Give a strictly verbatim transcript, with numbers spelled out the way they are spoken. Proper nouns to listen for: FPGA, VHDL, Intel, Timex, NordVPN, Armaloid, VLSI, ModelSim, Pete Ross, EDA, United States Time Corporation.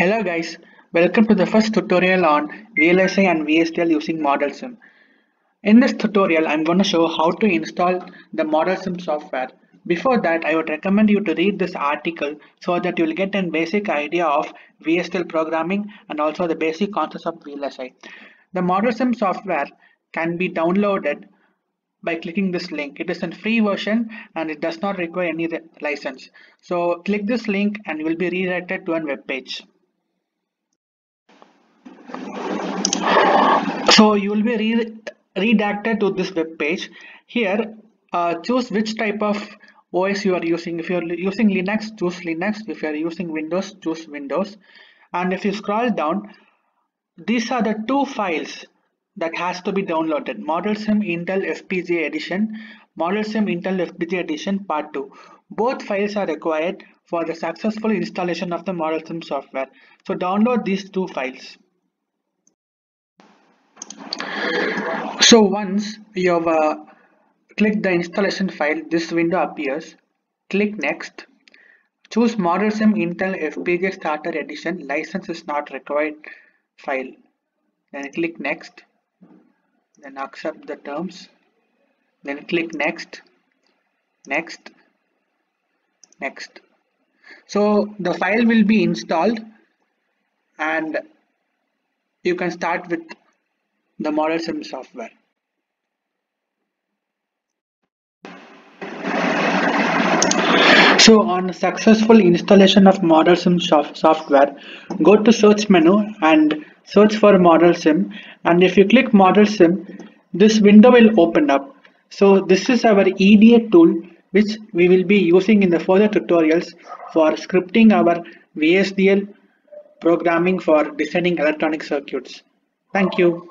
Hello guys, welcome to the first tutorial on V L S I and V H D L using ModelSim. In this tutorial, I'm going to show how to install the ModelSim software. Before that, I would recommend you to read this article so that you'll get a basic idea of V H D L programming and also the basic concepts of V L S I. The ModelSim software can be downloaded by clicking this link. It is a free version and it does not require any license. So click this link and you will be redirected to a web page. So you will be re redacted to this web page. Here, uh, choose which type of O S you are using. If you are using Linux, choose Linux. If you are using Windows, choose Windows. And if you scroll down, these are the two files that has to be downloaded: ModelSim Intel F P G A edition, ModelSim Intel F P G A edition part two. Both files are required for the successful installation of the ModelSim software. So download these two files. So once you have uh, clicked the installation file, this window appears. Click next. Choose ModelSim Intel F P G A Starter Edition, license is not required file. Then click next. Then accept the terms. Then click next, next, next. So the file will be installed and you can start with the ModelSim software. So on successful installation of ModelSim software, go to search menu and search for ModelSim, and if you click ModelSim, this window will open up. So this is our E D A tool which we will be using in the further tutorials for scripting our V H D L programming for designing electronic circuits. Thank you.